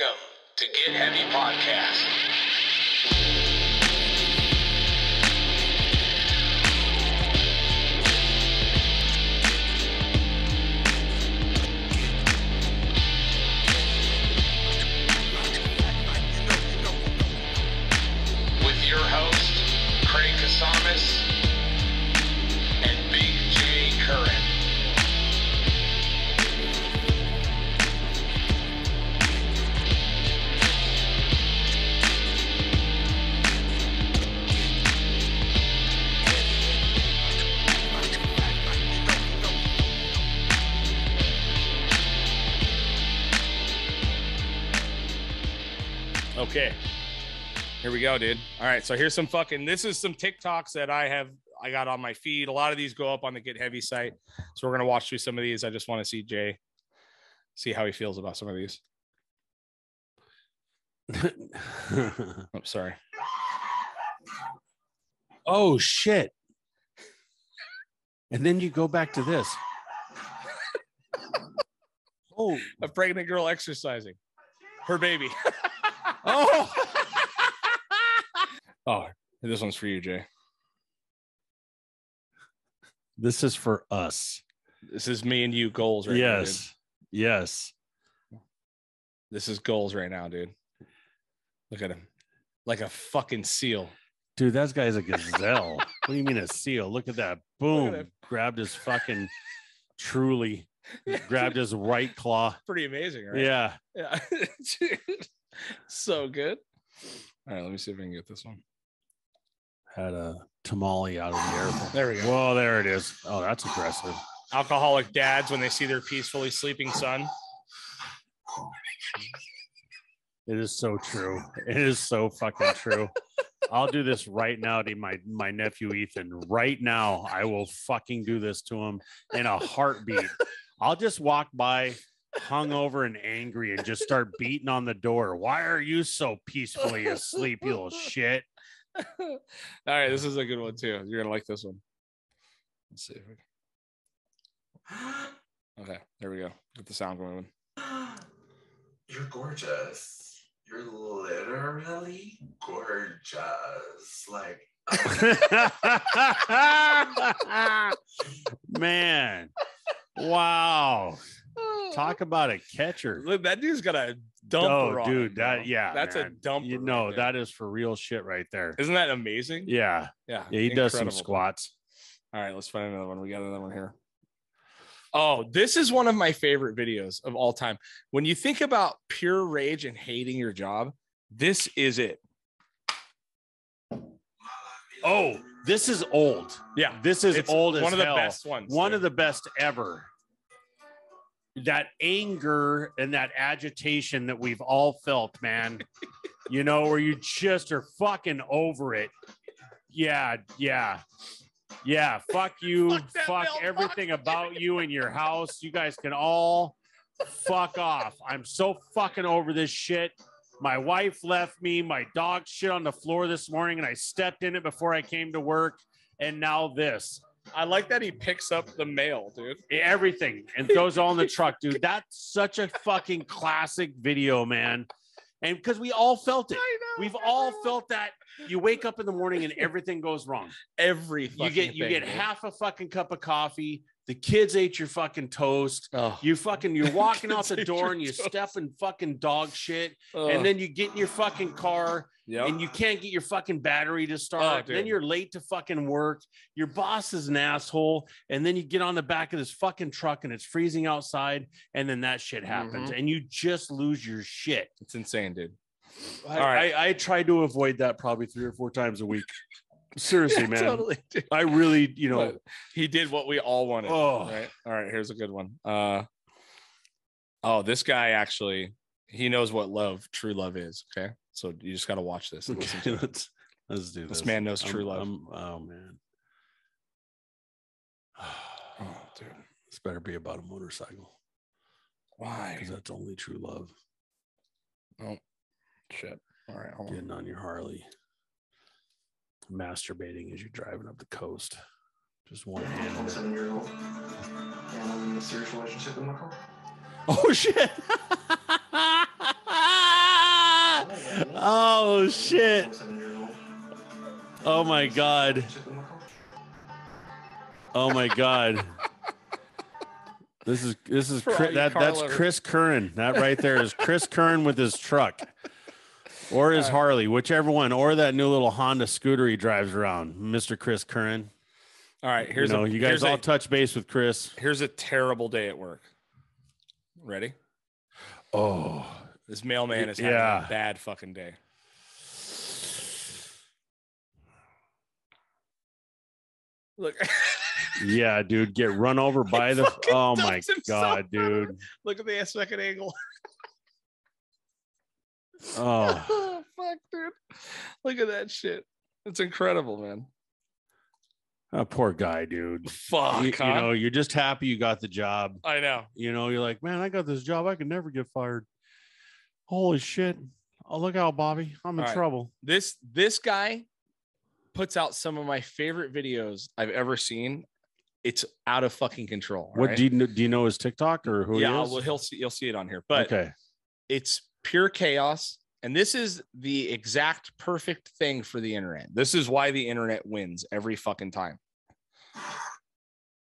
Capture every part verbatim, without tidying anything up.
Welcome to Get Heavy Podcast. With your host, Craig Kasamis and Big J. Curran. Okay, here we go, dude. All right, so here's some fucking, this is some TikToks that I have, I got on my feed. A lot of these go up on the Get Heavy site. So we're going to watch through some of these. I just want to see Jay, see how he feels about some of these. I'm oh, sorry. Oh, shit. And then you go back to this. Oh, a pregnant girl exercising her baby. Oh, oh, this one's for you, Jay. This is for us. This is me and you goals right now, dude. Yes. Yes. This is goals right now, dude. Look at him. Like a fucking seal. Dude, that guy's a gazelle. What do you mean a seal? Look at that. Boom. At grabbed his fucking truly. Grabbed his right claw. Pretty amazing, right? Yeah. Yeah. Dude. So good. All right, let me see if I can get this one. Had a tamale out of the airport. There we go. Well, there it is. Oh, that's aggressive. Alcoholic dads when they see their peacefully sleeping son. It is so true. It is so fucking true. I'll do this right now to my my nephew Ethan. Right now, I will fucking do this to him in a heartbeat. I'll just walk by, hungover and angry, and just start beating on the door. Why are you so peacefully asleep, you little shit? All right, this is a good one too. You're gonna like this one. Let's see if we can. Okay, there we go. Get the sound going. You're gorgeous. You're literally gorgeous. Like, man, wow. Talk about a catcher. Look, that dude's got a dumper. Oh, dude, that, yeah, that's man. A dumper. You know, right, that is for real shit right there. Isn't that amazing? Yeah. Yeah. Yeah, he incredible. Does some squats. All right, let's find another one. We got another one here. Oh, this is one of my favorite videos of all time. When you think about pure rage and hating your job, this is it. Oh, this is old. Yeah. This is it's old as one of hell. The best ones. One dude. Of the best ever. That anger and that agitation that we've all felt, man, you know, where you just are fucking over it. Yeah. Yeah. Yeah. Fuck you. Fuck, fuck everything about you and your house. You guys can all fuck off. I'm so fucking over this shit. My wife left me. My dog shit on the floor this morning and I stepped in it before I came to work. And now this. I like that he picks up the mail, dude. Everything, and throws all in the truck, dude. That's such a fucking classic video, man. And because we all felt it. I know, We've I all know. Felt that. You wake up in the morning and everything goes wrong. Every fucking you get you thing, get dude. Half a fucking cup of coffee. The kids ate your fucking toast. Oh. You fucking you're walking out the door and you toast. Step in fucking dog shit. Oh. And then you get in your fucking car. Yep. And you can't get your fucking battery to start. Oh, then you're late to fucking work. Your boss is an asshole. And then you get on the back of this fucking truck and it's freezing outside. And then that shit happens. Mm-hmm. And you just lose your shit. It's insane, dude. I, All right. I, I try to avoid that probably three or four times a week. Seriously, yeah, man. Totally, I really, you know. But he did what we all wanted. Oh. Right? All right. Here's a good one. Uh, oh, this guy actually, he knows what love, true love is. Okay. So you just got to watch this. And okay, listen to it. let's, let's do this. This man knows I'm, true love. I'm, oh, man. Oh, dude. This better be about a motorcycle. Why? Because that's only true love. Oh, shit. All right. Hold Getting on. on your Harley. Masturbating as you're driving up the coast. Just one hand. seven-year-old. And I'm in a serious relationship with my car. Oh, shit. Oh shit. Oh my God. Oh my God. This is this is Chris, that that's Chris Curran. That right there is Chris Curran with his truck, or his Harley, whichever one, or that new little Honda scooter he drives around. Mister Chris Curran. All right, here's you know, a, you guys here's all a, touch base with Chris. Here's a terrible day at work. Ready? Oh, this mailman is having yeah. a bad fucking day. Look. Yeah, dude, get run over by the. Oh my God, dude! Look at the second angle. Oh. Oh fuck, dude! Look at that shit. It's incredible, man. Oh, poor guy, dude. Fuck. You, huh? you know, you're just happy you got the job. I know. You know, you're like, man, I got this job. I could never get fired. Holy shit! Oh, look out, Bobby. I'm in All trouble. Right. This this guy puts out some of my favorite videos I've ever seen. It's out of fucking control. What right? do you know, do you know his TikTok or who? Yeah, he is? Well, he'll see. You'll see it on here. But okay, it's pure chaos, and this is the exact perfect thing for the internet. This is why the internet wins every fucking time.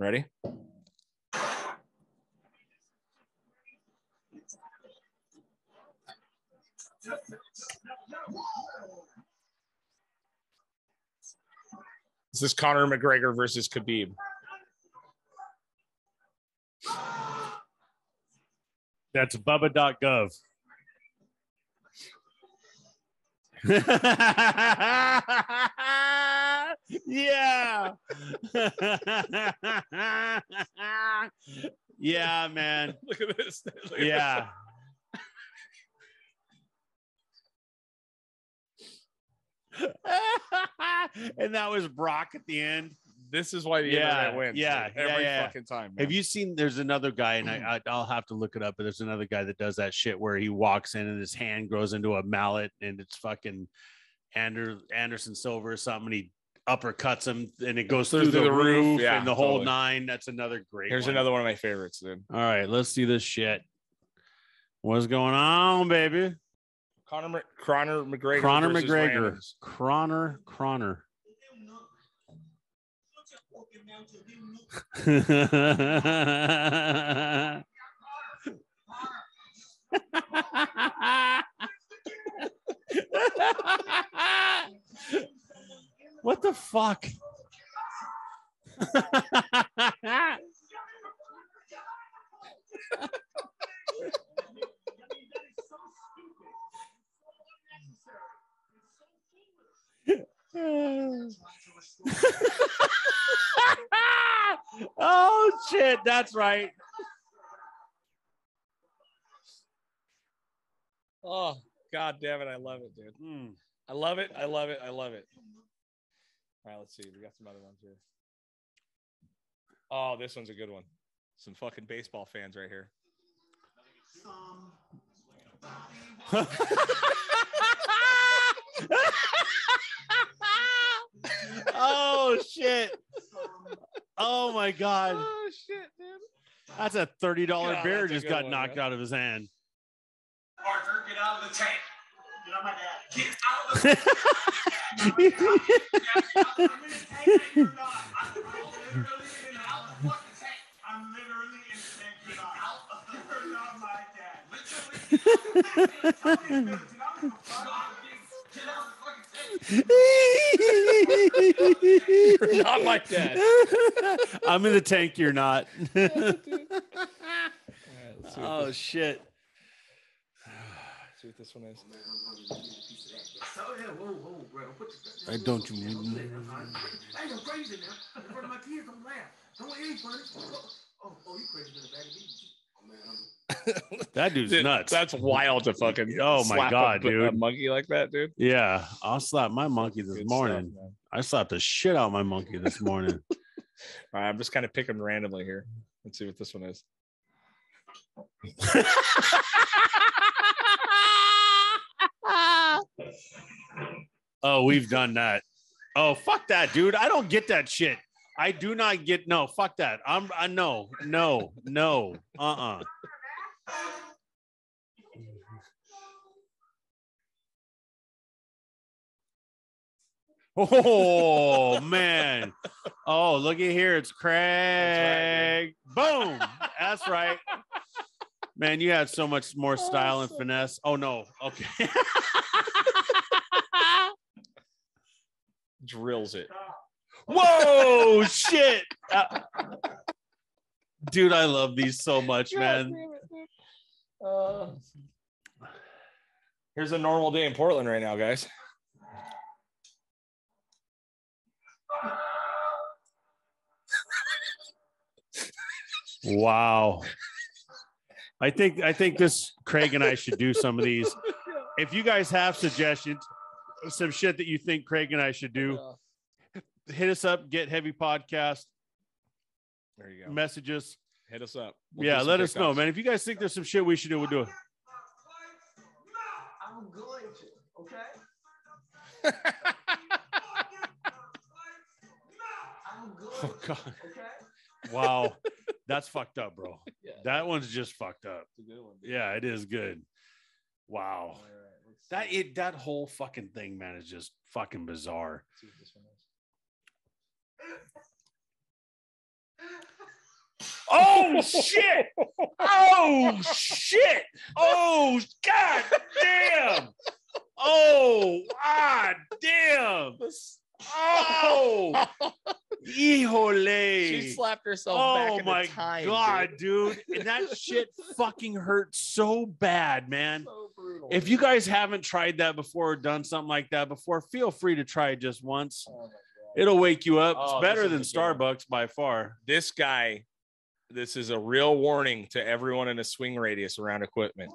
Ready? This is Conor McGregor versus Khabib. That's bubba dot gov. Yeah. Yeah, man. Look at this. Look at yeah. This. And that was Brock at the end. This is why the yeah, internet wins. Yeah, like, every yeah, yeah. fucking time. Man. Have you seen? There's another guy, and I, I, I'll have to look it up. But there's another guy that does that shit where he walks in and his hand grows into a mallet, and it's fucking Ander, Anderson Silva or something. And he uppercuts him, and it goes through, through the, the roof, roof yeah, and the whole totally. nine. That's another great. Here's one. another one of my favorites, dude. All right, let's see this shit. What's going on, baby? Conor, Conor McGregor. Conor McGregor. Conor. Conor. What the fuck? Oh shit, that's right. Oh god damn it, I love it, dude. Mm. I love it, I love it, I love it. All right, let's see. We got some other ones here. Oh, this one's a good one. Some fucking baseball fans right here. Oh shit. Oh my God. Oh shit, dude. That's a thirty dollar God, beer just got one, knocked man. out of his hand. Parker, get out of the tank. Get out my dad. Get out of the tank. Get out of the tank. You're not. I'm literally in out of the fucking tank. I'm literally in the tank. You're not out of the tank. You're not my dad. Literally. Tell me if you're not the fucking get out. You're not like that. I'm in the tank. You're not. Yeah, right, oh this. shit! Let's see what this one is. I don't you mean? That dude's dude, nuts. That's wild to fucking. Oh my God, a, dude! A monkey like that, dude. Yeah, I'll slap my monkey this Good morning. Stuff, I slapped the shit out of my monkey this morning. All right, I'm just kind of picking randomly here. Let's see what this one is. Oh, we've done that. Oh, fuck that, dude! I don't get that shit. I do not get no. Fuck that. I'm. I no. No. No. Uh. Uh-uh. Uh. Oh, man. Oh, look at here. It's Craig. That's right, boom. That's right. Man, you had so much more style and finesse. Oh, no. Okay. Drills it. Whoa, shit. Uh, dude, I love these so much, God, man. Uh, here's a normal day in Portland right now, guys. Wow. I think I think this Craig and I should do some of these. If you guys have suggestions, some shit that you think Craig and I should do, hit us up. Get Heavy Podcast. There you go. Message us. Hit us up. We'll yeah, let us know, man. If you guys think there's some shit we should do, we'll do it. I'm going to, okay? Oh, God. Okay. Wow. That's fucked up, bro. Yeah. That one's just fucked up. It's a good one, dude. Yeah, it is good. Wow. All right, that it that whole fucking thing, man, is just fucking bizarre. Let's see what this one is. Oh shit! Oh shit! Oh god damn! Oh god damn! Oh, híjole. She slapped herself oh back in my time, god, dude. dude. And that shit fucking hurts so bad, man. So brutal, if you guys haven't tried that before or done something like that before, feel free to try it just once. Oh, it'll wake you up. Oh, it's better than Starbucks by far. This guy, this is a real warning to everyone in a swing radius around equipment.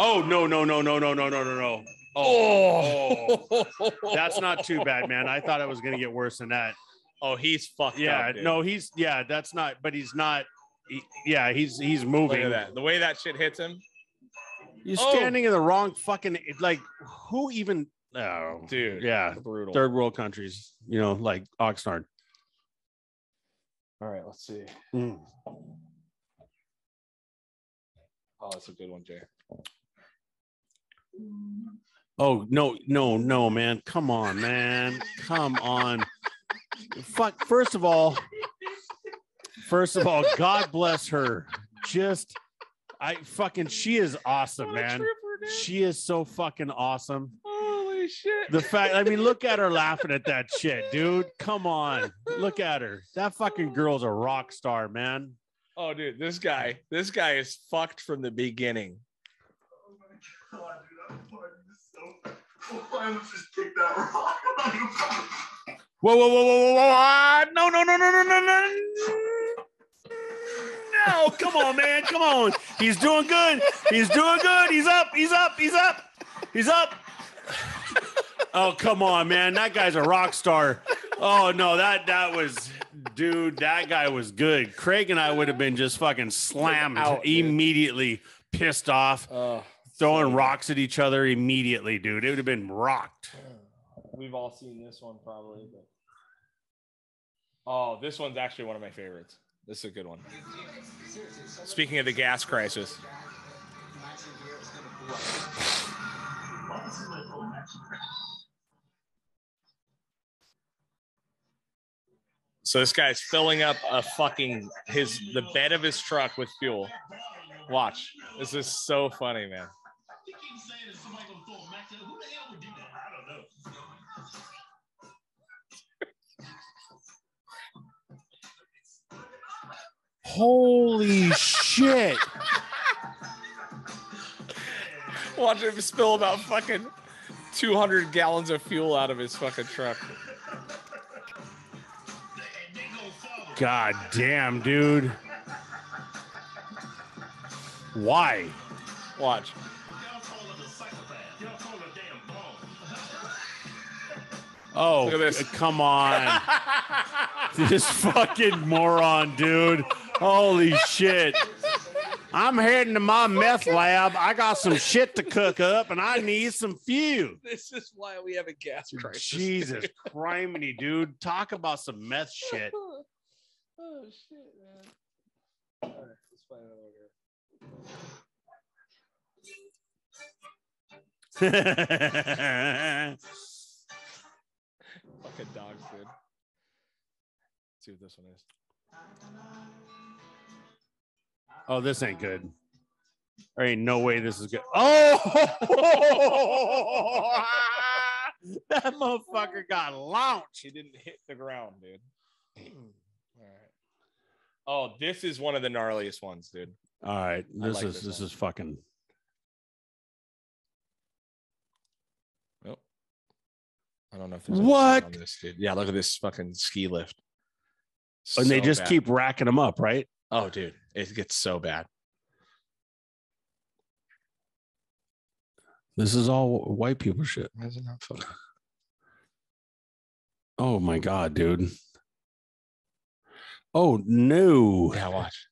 Oh, no, no, no, no, no, no, no, no, no. Oh, oh. That's not too bad, man. I thought I was going to get worse than that. Oh, he's fucked yeah, up. Yeah, no, he's, yeah, that's not, but he's not, he, yeah, he's, he's moving. Look at that. The way that shit hits him. You're oh. standing in the wrong fucking, like, who even, oh, dude. Yeah. Brutal. Third world countries, you know, like Oxnard. All right, let's see. Mm. Oh, that's a good one, Jay. Oh, no, no, no, man. Come on, man. Come on. Fuck. First of all, first of all, God bless her. Just, I fucking, she is awesome, man. Tripper, she is so fucking awesome. Holy shit. The fact, I mean, look at her laughing at that shit, dude. Come on. Look at her. That fucking girl's a rock star, man. Oh, dude, this guy, this guy is fucked from the beginning. Oh, my God. I just kicked that rock. Whoa, whoa, whoa, whoa, whoa, whoa. No, no, no, no, no, no, no. No, come on, man. Come on. He's doing good. He's doing good. He's up. He's up. He's up. He's up. Oh, come on, man. That guy's a rock star. Oh, no, that that was, dude, that guy was good. Craig and I would have been just fucking slammed out, immediately dude. Pissed off. Oh. Throwing rocks at each other immediately, dude. It would have been rocked. We've all seen this one probably. But... Oh, this one's actually one of my favorites. This is a good one. Speaking of the gas crisis. So this guy's filling up a fucking, his the bed of his truck with fuel. Watch. This is so funny, man. Holy shit. Watch him spill about fucking two hundred gallons of fuel out of his fucking truck. God damn, dude. Why? Watch. Oh, look at this. Come on. This fucking moron, dude. Holy shit. I'm heading to my meth lab. I got some shit to cook up, and I need some fuel. This is why we have a gas crisis. Jesus criminy, dude. Talk about some meth shit. Oh, shit, man. All right, let's find another one here. Fucking dogs, dude. Let's see what this one is. Oh, this ain't good. There ain't no way this is good. Oh! That motherfucker got launched. He didn't hit the ground, dude. All right. Oh, this is one of the gnarliest ones, dude. All right. This like is this, this is fucking. Nope. Oh. I don't know if there's what on this, dude. Yeah, look at this fucking ski lift. So and they just bad. keep racking them up, right? Oh, dude, it gets so bad. This is all white people shit. Why is it not funny? Oh my god, dude. Oh no. Yeah, watch.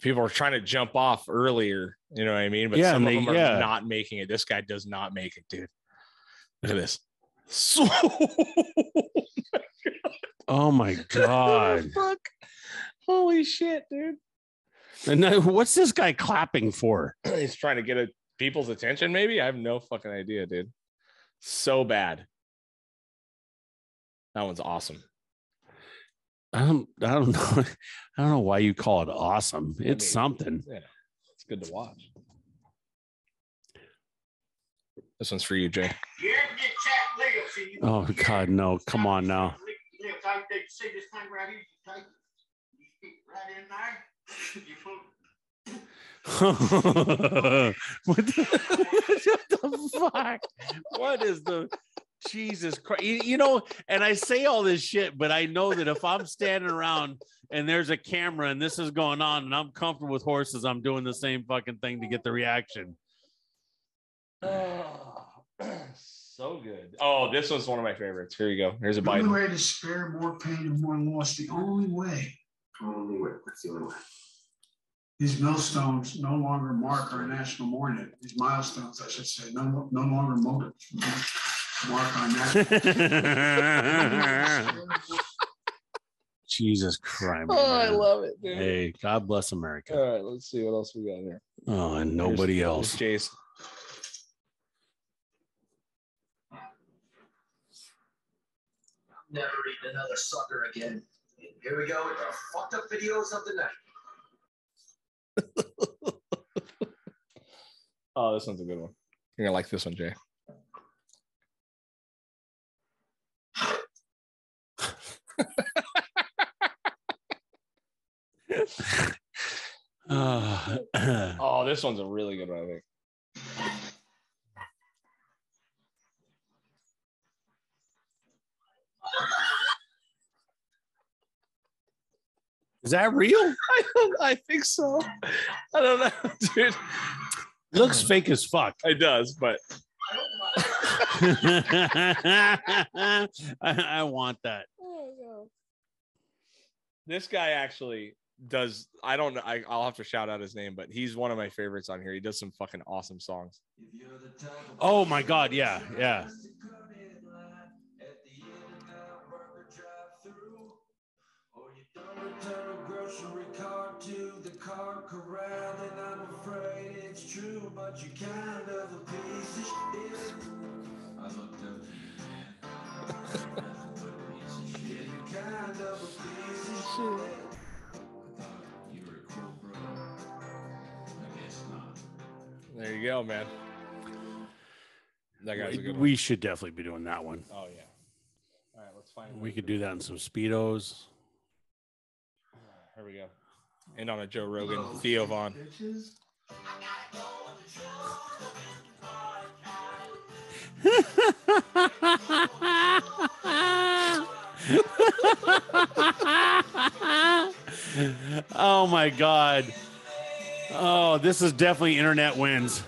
People are trying to jump off earlier, you know what I mean? But yeah, some they, of them are yeah. not making it. This guy does not make it, dude. Look at this. So oh my god. Oh, fuck. Holy shit, dude. And now, what's this guy clapping for? He's trying to get a people's attention, maybe? I have no fucking idea, dude. So bad. That one's awesome. I don't, I don't know. I don't know why you call it awesome. It's I mean, something. Yeah, it's good to watch. This one's for you, Jay. Oh God, no! Come on now. What the, what the fuck? What is the Jesus Christ? You, you know, and I say all this shit, but I know that if I'm standing around and there's a camera and this is going on and I'm comfortable with horses, I'm doing the same fucking thing to get the reaction. Oh, so good. Oh, this was one of my favorites. Here you go. Here's a bite. The only way to spare more pain and more loss. The only way. Only way. That's the only way. These milestones no longer mark our national mourning. These milestones, I should say, no, no longer mark our national. Jesus Christ! Oh, man. I love it, dude. Hey, God bless America. All right, let's see what else we got here. Oh, and nobody there's, else. There's Jace. Never eat another sucker again. Here we go with the fucked up videos of the night. Oh, this one's a good one. You're gonna like this one, Jay. uh, oh, this one's a really good one, I think. Is that real? I, don't, I think so. I don't know, dude. It looks fake as fuck. It does, but I, I want that. Oh, no. This guy actually does. I don't know. I, I'll have to shout out his name, but he's one of my favorites on here. He does some fucking awesome songs. Oh my god! Yeah, yeah. To the car corral, and I'm afraid it's true, but you kind of a piece of shit. I looked up to you, man. Piece of shit. You kind of a piece of shit. I thought you were a cool bro. I guess not. There you go, man. That guy's a good one. We should definitely be doing that one. Oh yeah. All right, let's find. We could do that in some Speedos. Here we go. And on a Joe Rogan, hello, Theo Von. Oh my god. Oh, this is definitely internet wins.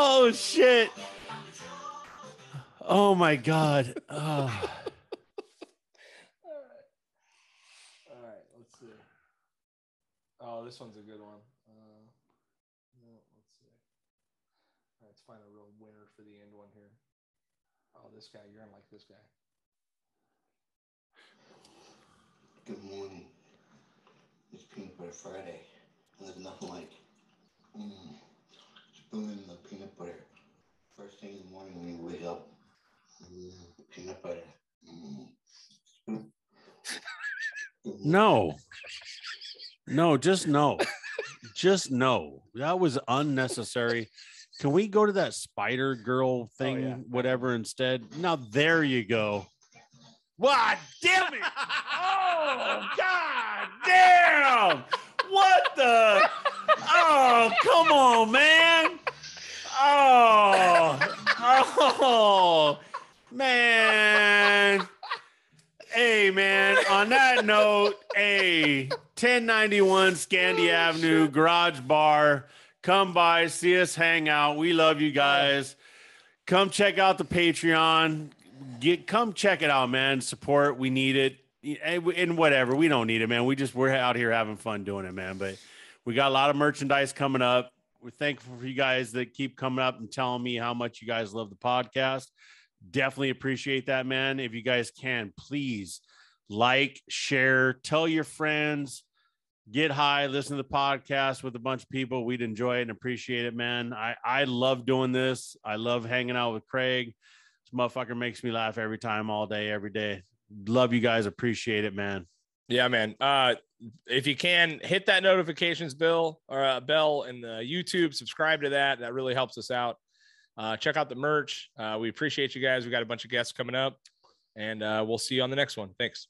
Oh shit. Oh my god. Oh. All right. All right, let's see. Oh, this one's a good one. Uh, no, let's see. All right, let's find a real winner for the end one here. Oh, this guy, you're gonna like this guy. Good morning. It's Peanut Butter Friday. And there's nothing like mm, spooning the peanut butter. First thing in the morning when you wake up, mm, peanut butter. Mm. No. No, just no. Just no. That was unnecessary. Can we go to that spider girl thing, oh, yeah. whatever, instead? Now, there you go. What? Damn it. Oh, God damn. What the? Oh, come on, man. Oh, oh, man. Hey, man, on that note, hey, ten ninety-one Scandia Avenue, shit. Garage Bar. Come by, see us, hang out. We love you guys. Come check out the Patreon. Get, come check it out, man. Support, we need it, and whatever. We don't need it, man. We just we're out here having fun doing it, man. But we got a lot of merchandise coming up. We're thankful for you guys that keep coming up and telling me how much you guys love the podcast. Definitely appreciate that, man. If you guys can, please like, share, tell your friends. Get high, listen to the podcast with a bunch of people. We'd enjoy it and appreciate it, man. I, I love doing this. I love hanging out with Craig. This motherfucker makes me laugh every time, all day, every day. Love you guys. Appreciate it, man. Yeah, man. Uh, if you can, hit that notifications bell or uh, bell and the YouTube. Subscribe to that. That really helps us out. Uh, check out the merch. Uh, we appreciate you guys. We got a bunch of guests coming up, and uh, we'll see you on the next one. Thanks.